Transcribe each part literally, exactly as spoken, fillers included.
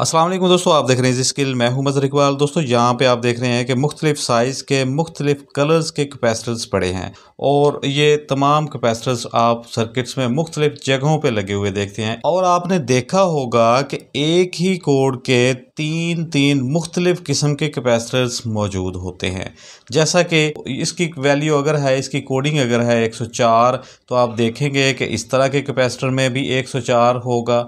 अस्सलाम वालेकुम दोस्तों, आप देख रहे हैं जिसकिल, मैं हूं मज़हर इकबाल। दोस्तों यहाँ पे आप देख रहे हैं कि मुख्तलिफ़ साइज़ के मुख्तलिफ़ कलर्स के कैपेसिटर्स पड़े हैं और ये तमाम कैपेसिटर्स आप सर्किट्स में मुख्तलिफ़ जगहों पे लगे हुए देखते हैं। और आपने देखा होगा कि एक ही कोड के तीन तीन मुख्तलिफ़ किस्म के कैपेसिटर्स मौजूद होते हैं। जैसा कि इसकी वैल्यू अगर है, इसकी कोडिंग अगर है एक सौ चार, तो आप देखेंगे कि इस तरह के कैपेसिटर में भी एक सौ चार होगा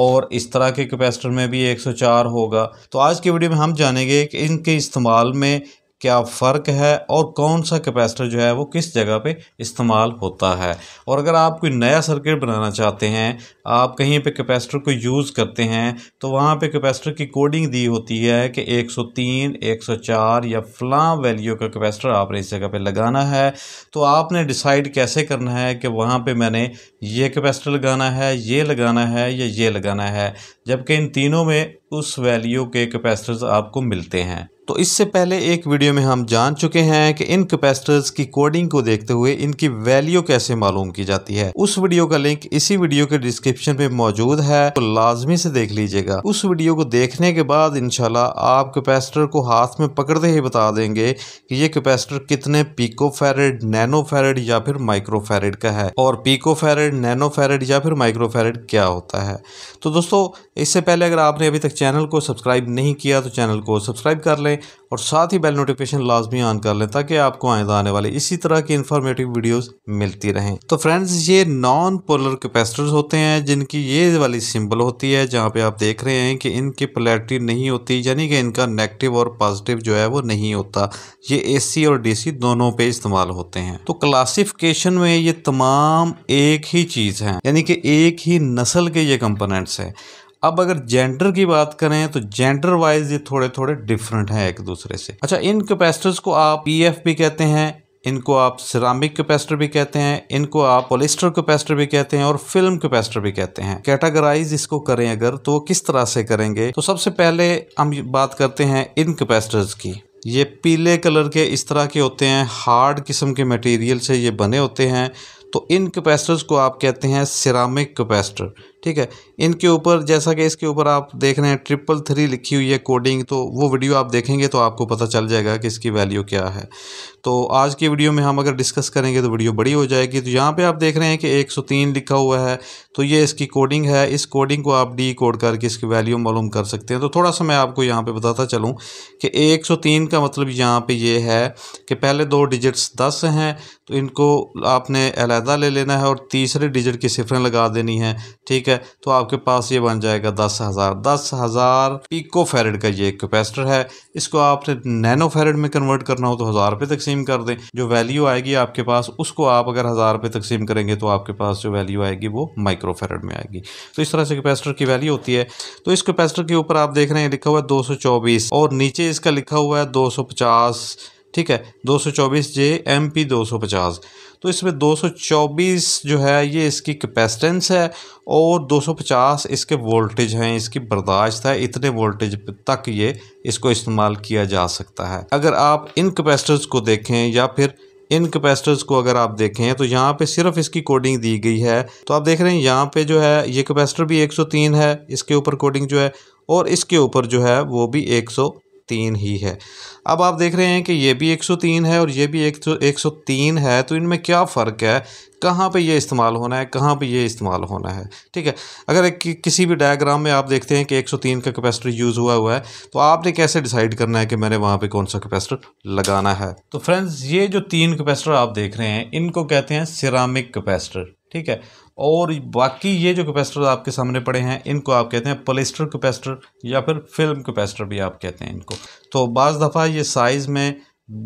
और इस तरह के कैपेसिटर में भी एक सौ चार होगा। तो आज की वीडियो में हम जानेंगे कि इनके इस्तेमाल में क्या फ़र्क है और कौन सा कैपेसिटर जो है वो किस जगह पे इस्तेमाल होता है। और अगर आप कोई नया सर्किट बनाना चाहते हैं, आप कहीं पे कैपेसिटर को यूज़ करते हैं तो वहाँ पे कैपेसिटर की कोडिंग दी होती है कि एक सौ तीन, एक सौ चार या फलां वैल्यू का कैपेसिटर आपने इस जगह पे लगाना है। तो आपने डिसाइड कैसे करना है कि वहाँ पर मैंने ये कैपेसिटर लगाना है, ये लगाना है या ये लगाना है, जबकि इन तीनों में उस वैल्यू के कैपेसिटर्स आपको मिलते हैं। तो इससे पहले एक वीडियो में हम जान चुके हैं कि इन कैपेसिटर्स की कोडिंग को देखते हुए इनकी वैल्यू कैसे मालूम की जाती है। उस वीडियो का लिंक इसी वीडियो के डिस्क्रिप्शन में मौजूद है, तो लाजमी से देख लीजिएगा। उस वीडियो को देखने के बाद इंशाल्लाह आप कैपेसिटर को हाथ में पकड़ते ही बता देंगे कि ये कैपेसिटर कितने पिको फैरेड, नैनो फैरेड या फिर माइक्रो फैरेड का है और पिको फैरेड, नैनो फैरेड या फिर माइक्रो फैरेड क्या होता है। तो दोस्तों, इससे पहले अगर आपने अभी तक चैनल को सब्सक्राइब नहीं किया तो चैनल को सब्सक्राइब कर लें और साथ ही बेल नोटिफिकेशन लाजमी ऑन कर लें ताकि आपको आइंदा आने वाले इसी तरह की इन्फॉर्मेटिव वीडियोस मिलती रहें। तो फ्रेंड्स, ये नॉन पोलर कैपेसिटर्स होते हैं जिनकी ये वाली सिंबल होती है, जहाँ पे आप देख रहे हैं कि इनकी पोलैरिटी नहीं होती, यानी कि इनका नेगेटिव और पॉजिटिव जो है वो नहीं होता। ये ए सी और डी सी दोनों पे इस्तेमाल होते हैं। तो क्लासिफिकेशन में ये तमाम एक ही चीज़ है, यानी कि एक ही नस्ल के ये कंपोनेंट्स हैं। अब अगर जेंडर की बात करें तो जेंडर वाइज ये थोड़े थोड़े डिफरेंट हैं एक दूसरे से। अच्छा, इन कैपेसिटर्स को आप पीएफ भी कहते हैं, इनको आप सिरामिक कैपेसिटर भी कहते हैं, इनको आप पॉलिएस्टर कैपेसिटर भी कहते हैं और फिल्म कैपेसिटर भी कहते हैं। कैटेगराइज इसको करें अगर तो किस तरह से करेंगे, तो सबसे पहले हम बात करते हैं इन कैपेसिटर्स की। ये पीले कलर के इस तरह के होते हैं, हार्ड किस्म के मटेरियल से ये बने होते हैं। तो इन कैपेसिटर्स को आप कहते हैं सिरामिक कैपेसिटर, ठीक है। इनके ऊपर, जैसा कि इसके ऊपर आप देख रहे हैं ट्रिपल थ्री लिखी हुई है कोडिंग, तो वो वीडियो आप देखेंगे तो आपको पता चल जाएगा कि इसकी वैल्यू क्या है। तो आज की वीडियो में हम अगर डिस्कस करेंगे तो वीडियो बड़ी हो जाएगी। तो यहाँ पे आप देख रहे हैं कि एक सौ तीन लिखा हुआ है, तो ये इसकी कोडिंग है। इस कोडिंग को आप डी कोड करके इसकी वैल्यू मालूम कर सकते हैं। तो थोड़ा सा मैं आपको यहाँ पर बताता चलूँ कि एक सौ तीन का मतलब यहाँ पर ये है कि पहले दो डिजिट्स दस हैं, तो इनको आपने अलहदा ले लेना है और तीसरे डिजिट की सिफरें लगा देनी है, ठीक है। तो आपके पास ये बन जाएगा दस हजार। दस हजार पिको फैरेड का ये कैपेसिटर है। इसको आपने नैनो फैरेड में कन्वर्ट करना हो तो हजार पे तकसीम कर दें, जो वैल्यू आएगी आपके पास उसको आप अगर हजार पे तकसीम करेंगे तो आपके पास जो वैल्यू आएगी वो माइक्रो फैरेड में आएगी। तो इस तरह से कैपेसिटर की वैल्यू होती है। तो इस कैपेसिटर के ऊपर आप देख रहे हैं लिखा हुआ है दो सौ चौबीस और नीचे इसका लिखा हुआ है दो सौ पचास, ठीक है, दो सौ चौबीस जे एम पी दो सौ पचास। तो इसमें दो सौ चौबीस जो है ये इसकी कैपेसिटेंस है और दो सौ पचास इसके वोल्टेज हैं, इसकी बर्दाश्त है, इतने वोल्टेज तक ये इसको इस्तेमाल किया जा सकता है। अगर आप इन कैपेसिटर्स को देखें या फिर इन कैपेसिटर्स को अगर आप देखें तो यहाँ पे सिर्फ इसकी कोडिंग दी गई है। तो आप देख रहे हैं यहाँ पे जो है ये कैपेसिटर भी एक सौ तीन है, इसके ऊपर कोडिंग जो है, और इसके ऊपर जो है वो भी एक सौ तीन ही है। अब आप देख रहे हैं कि ये भी एक सौ तीन है और ये भी एक सौ तीन है। तो इनमें क्या फ़र्क है, कहाँ पे ये इस्तेमाल होना है, कहाँ पे ये इस्तेमाल होना है, ठीक है। अगर कि, किसी भी डायग्राम में आप देखते हैं कि एक सौ तीन का कैपेसिटर यूज़ हुआ हुआ है, तो आपने कैसे डिसाइड करना है कि मैंने वहाँ पे कौन सा कैपेसिटर लगाना है। तो फ्रेंड्स, ये जो तीन कैपेसिटर आप देख रहे हैं इनको कहते हैं सिरामिक कैपेसिटर, ठीक है। और बाकी ये जो कैपेसिटर आपके सामने पड़े हैं इनको आप कहते हैं पॉलिएस्टर कैपेसिटर या फिर फिल्म कैपेसिटर भी आप कहते हैं इनको। तो बाज़ दफ़ा ये साइज़ में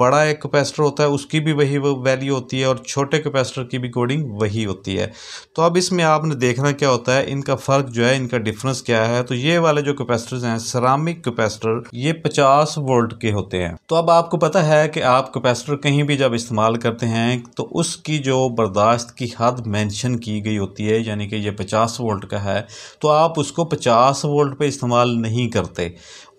बड़ा एक कैपेसिटर होता है, उसकी भी वही वैल्यू होती है और छोटे कैपेसिटर की भी कोडिंग वही होती है। तो अब इसमें आपने देखना क्या होता है, इनका फ़र्क जो है, इनका डिफरेंस क्या है। तो ये वाले जो कैपेसिटर्स हैं सिरामिक कैपेसिटर, ये पचास वोल्ट के होते हैं। तो अब आपको पता है कि आप कैपेसिटर कहीं भी जब इस्तेमाल करते हैं तो उसकी जो बर्दाश्त की हद मैंशन की गई होती है, यानी कि ये पचास वोल्ट का है, तो आप उसको पचास वोल्ट पर इस्तेमाल नहीं करते,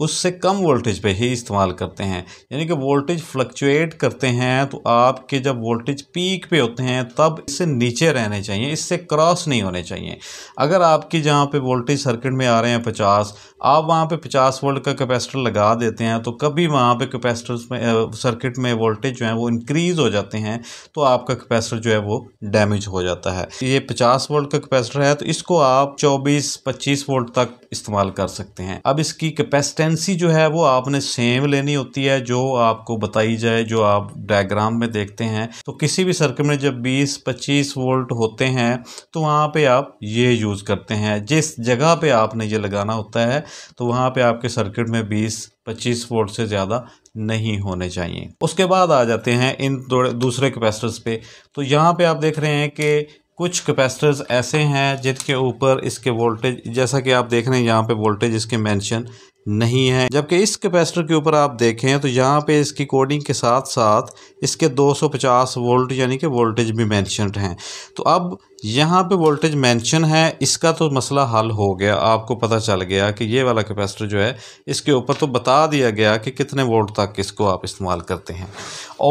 उससे कम वोल्टेज पर ही इस्तेमाल करते हैं। यानी कि वोल्टेज फ्लक्चुएट करते हैं तो आपके जब वोल्टेज पीक पे होते हैं तब इससे नीचे रहने चाहिए, इससे क्रॉस नहीं होने चाहिए। अगर आपकी जहाँ पे वोल्टेज सर्किट में आ रहे हैं पचास, आप वहाँ पे पचास वोल्ट का कैपेसिटर लगा देते हैं तो कभी वहाँ पे कैपेसिटर्स में सर्किट में वोल्टेज जो है वो इंक्रीज़ हो जाते हैं तो आपका कैपेसिटर जो है वो डैमेज हो जाता है। ये पचास वोल्ट का कैपेसिटर है तो इसको आप चौबीस पच्चीस वोल्ट तक इस्तेमाल कर सकते हैं। अब इसकी कैपेसिटेंसी जो है वो आपने सेम लेनी होती है जो आपको बताई जाए, जो आप डायग्राम में देखते हैं। तो किसी भी सर्किट में जब बीस पच्चीस वोल्ट होते हैं तो वहाँ पे आप ये यूज़ करते हैं, जिस जगह पे आपने ये लगाना होता है तो वहाँ पे आपके सर्किट में बीस पच्चीस वोल्ट से ज़्यादा नहीं होने चाहिए। उसके बाद आ जाते हैं इन दूसरे कैपेसिटर्स पे। तो यहाँ पे आप देख रहे हैं कि कुछ कैपेसिटर्स ऐसे हैं जिनके ऊपर इसके वोल्टेज, जैसा कि आप देख रहे हैं यहाँ पे वोल्टेज इसके मेंशन नहीं है, जबकि इस कैपेसिटर के ऊपर आप देखें तो यहाँ पे इसकी कोडिंग के साथ साथ इसके दो सौ पचास वोल्ट यानी कि वोल्टेज भी मेंशनड हैं। तो अब यहाँ पे वोल्टेज मेंशन है, इसका तो मसला हल हो गया, आपको पता चल गया कि ये वाला कैपेसिटर जो है इसके ऊपर तो बता दिया गया कि कितने वोल्ट तक इसको आप इस्तेमाल करते हैं।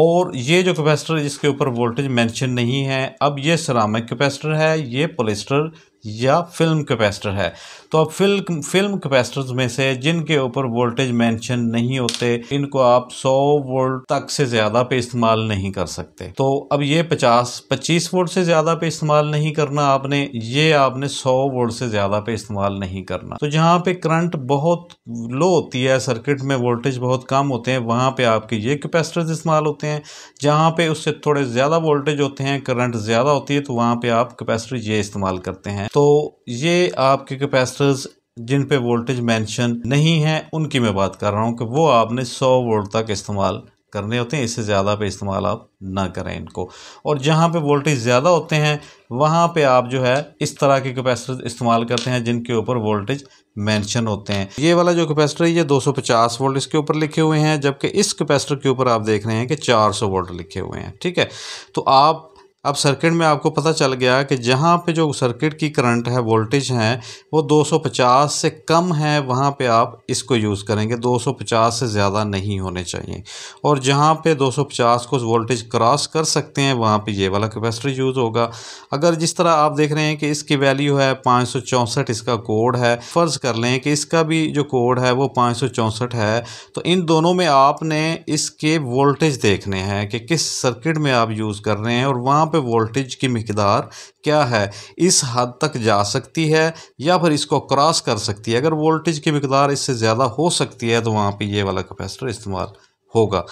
और ये जो कैपेसिटर जिसके ऊपर वोल्टेज मेंशन नहीं है, अब ये सिरेमिक कैपेसिटर है, ये पॉलिएस्टर या फिल्म कैपेसिटर है। तो अब फिल्म फिल्म कैपेसिटर्स में से जिनके ऊपर वोल्टेज मेंशन नहीं होते, इनको आप सौ वोल्ट तक से ज़्यादा पे इस्तेमाल नहीं कर सकते। तो अब ये पचास पच्चीस वोल्ट से ज़्यादा पे इस्तेमाल नहीं करना आपने, ये आपने सौ वोल्ट से ज़्यादा पे इस्तेमाल नहीं करना। तो जहाँ पे करंट बहुत लो होती है, सर्किट में वोल्टेज बहुत कम होते हैं, वहाँ पर आपके ये कैपेसिटर्स इस्तेमाल होते हैं। जहाँ पर उससे थोड़े ज़्यादा वोल्टेज होते हैं, करंट ज़्यादा होती है, तो वहाँ पर आप कैपेसिटर ये इस्तेमाल करते हैं। तो ये आपके कैपेसिटर्स जिन पे वोल्टेज मेंशन नहीं है उनकी मैं बात कर रहा हूँ कि वो आपने सौ वोल्ट तक इस्तेमाल करने होते हैं, इससे ज़्यादा पे इस्तेमाल आप ना करें इनको। और जहाँ पे वोल्टेज ज़्यादा होते हैं वहाँ पे आप जो है इस तरह के कैपेसिटर इस्तेमाल करते हैं जिनके ऊपर वोल्टेज मेंशन होते हैं। ये वाला जो कैपेसिटर है ये दो सौ पचास वोल्ट इसके ऊपर लिखे हुए हैं, जबकि इस कैपेसिटर के ऊपर आप देख रहे हैं कि चार सौ वोल्ट लिखे हुए हैं। ठीक है, तो आप अब सर्किट में आपको पता चल गया कि जहाँ पे जो सर्किट की करंट है, वोल्टेज है वो दो सौ पचास से कम है, वहाँ पे आप इसको यूज़ करेंगे। दो सौ पचास से ज़्यादा नहीं होने चाहिए। और जहाँ पे दो सौ पचास को वोल्टेज क्रॉस कर सकते हैं वहाँ पे ये वाला कैपेसिटर यूज़ होगा। अगर जिस तरह आप देख रहे हैं कि इसकी वैल्यू है पाँच सौ चौंसठ, इसका कोड है, फ़र्ज़ कर लें कि इसका भी जो कोड है वो पाँच सौ चौंसठ है। तो इन दोनों में आपने इसके वोल्टेज देखने हैं कि किस सर्किट में आप यूज़ कर रहे हैं और वहाँ वोल्टेज की मिकदार क्या है, इस हद तक जा सकती है या फिर इसको क्रॉस कर सकती है। अगर वोल्टेज की मिकदार इससे ज़्यादा हो सकती है तो वहाँ पे ये वाला कैपेसिटर इस्तेमाल होगा।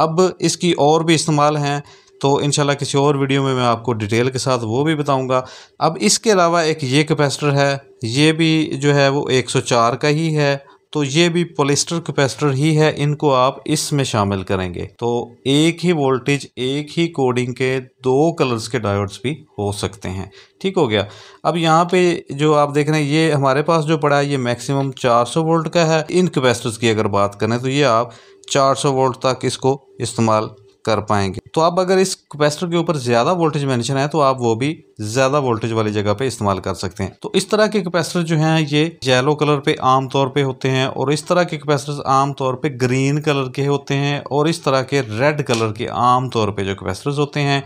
अब इसकी और भी इस्तेमाल हैं तो इंशाल्लाह किसी और वीडियो में मैं आपको डिटेल के साथ वो भी बताऊंगा। अब इसके अलावा एक ये कैपेसिटर है, ये भी जो है वो एक सौ चार का ही है, तो ये भी पॉलिएस्टर कैपेसिटर ही है, इनको आप इसमें शामिल करेंगे। तो एक ही वोल्टेज, एक ही कोडिंग के दो कलर्स के डायोड्स भी हो सकते हैं। ठीक हो गया। अब यहाँ पे जो आप देख रहे हैं ये हमारे पास जो पड़ा है ये मैक्सिमम चार सौ वोल्ट का है। इन कैपेसिटर्स की अगर बात करें तो ये आप चार सौ वोल्ट तक इसको इस्तेमाल कर पाएंगे। तो आप अगर इस कैपेसिटर के ऊपर ज़्यादा वोल्टेज मेंशन है तो आप वो भी ज़्यादा वोल्टेज वाली जगह पे इस्तेमाल कर सकते हैं। तो इस तरह के कैपेसिटर जो हैं ये येलो कलर पे आम तौर पे होते हैं और इस तरह के कैपेसिटर्स आम तौर पे ग्रीन कलर के होते हैं और इस तरह के रेड कलर के आम तौर पे जो कैपेसिटर्स होते हैं।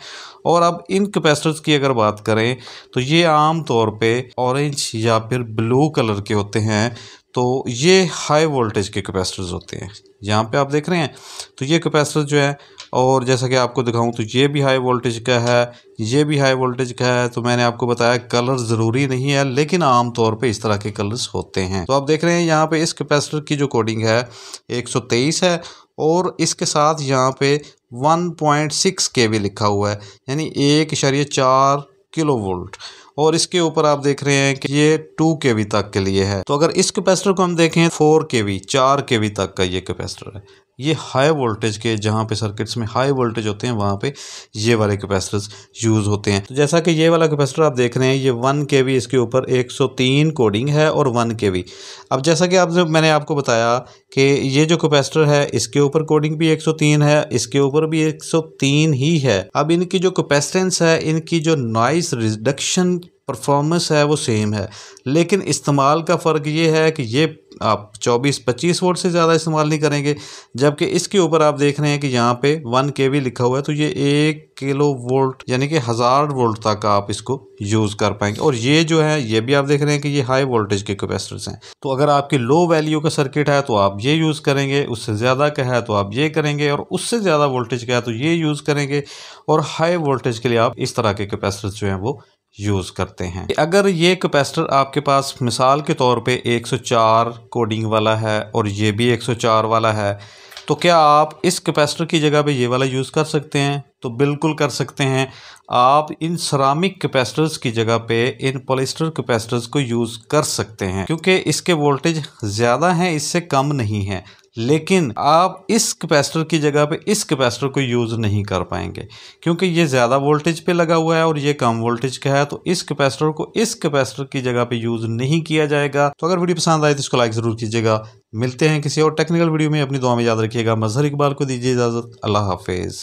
और अब इन कैपेसिटर्स की अगर बात करें तो ये आम तौर पे ऑरेंज या फिर ब्लू कलर के होते हैं। तो ये हाई वोल्टेज के कैपेसिटर्स होते हैं। यहाँ पे आप देख रहे हैं तो ये कैपेसिटर जो है, और जैसा कि आपको दिखाऊं तो ये भी हाई वोल्टेज का है, ये भी हाई वोल्टेज का है। तो मैंने आपको बताया कलर ज़रूरी नहीं है लेकिन आम तौर पे इस तरह के कलर्स होते हैं। तो आप देख रहे हैं यहाँ पे इस कैपेसिटर की जो कोडिंग है एक सौ तेईस है और इसके साथ यहाँ पे वन पॉइंट सिक्स केवी लिखा हुआ है यानी एक इशारिया चार किलो वोल्ट, और इसके ऊपर आप देख रहे हैं कि ये टू केवी तक के लिए है। तो अगर इस कैपेसिटर को हम देखें फोर केवी चार केवी तक का ये कैपेसिटर है। ये हाई वोल्टेज के, जहाँ पे सर्किट्स में हाई वोल्टेज होते हैं वहाँ पे ये वाले कैपेसिटर्स यूज़ होते हैं। तो जैसा कि ये वाला कैपेसिटर आप देख रहे हैं ये वन केवी, इसके ऊपर एक सौ तीन कोडिंग है और वन केवी। अब जैसा कि आप मैंने आपको बताया कि ये जो कैपेसिटर है इसके ऊपर कोडिंग भी एक सौ तीन है, इसके ऊपर भी एक सौ तीन ही है। अब इनकी जो कैपेसिटेंस है, इनकी जो नॉइस रिडक्शन परफॉर्मेंस है वो सेम है, लेकिन इस्तेमाल का फ़र्क ये है कि ये आप चौबीस पच्चीस वोल्ट से ज़्यादा इस्तेमाल नहीं करेंगे। जबकि इसके ऊपर आप देख रहे हैं कि यहाँ पे वन के वी लिखा हुआ है, तो ये एक किलो वोल्ट यानी कि हज़ार वोल्ट तक आप इसको यूज़ कर पाएंगे। और ये जो है ये भी आप देख रहे हैं कि ये हाई वोल्टेज के कैपेसिटर्स हैं। तो अगर आपकी लो वैल्यू का सर्किट है तो आप ये यूज़ करेंगे, उससे ज़्यादा का है तो आप ये करेंगे, और उससे ज़्यादा वोल्टेज का है तो ये यूज़ करेंगे। और हाई वोल्टेज के लिए आप इस तरह के कैपेसिटर्स जो हैं वो यूज़ करते हैं। अगर ये कैपेसिटर आपके पास मिसाल के तौर पे एक सौ चार कोडिंग वाला है और ये भी एक सौ चार वाला है, तो क्या आप इस कैपेसिटर की जगह पे ये वाला यूज़ कर सकते हैं? तो बिल्कुल कर सकते हैं। आप इन सिरामिक कैपेसिटर्स की जगह पे इन पॉलिएस्टर कैपेसिटर्स को यूज़ कर सकते हैं, क्योंकि इसके वोल्टेज ज़्यादा हैं, इससे कम नहीं है। लेकिन आप इस कैपेसिटर की जगह पे इस कैपेसिटर को यूज़ नहीं कर पाएंगे, क्योंकि ये ज़्यादा वोल्टेज पे लगा हुआ है और ये कम वोल्टेज का है। तो इस कैपेसिटर को इस कैपेसिटर की जगह पे यूज़ नहीं किया जाएगा। तो अगर वीडियो पसंद आए तो इसको लाइक ज़रूर कीजिएगा। मिलते हैं किसी और टेक्निकल वीडियो में। अपनी दुआ में याद रखिएगा। मजहर इकबाल को दीजिए इजाज़त। अल्लाह हाफिज़।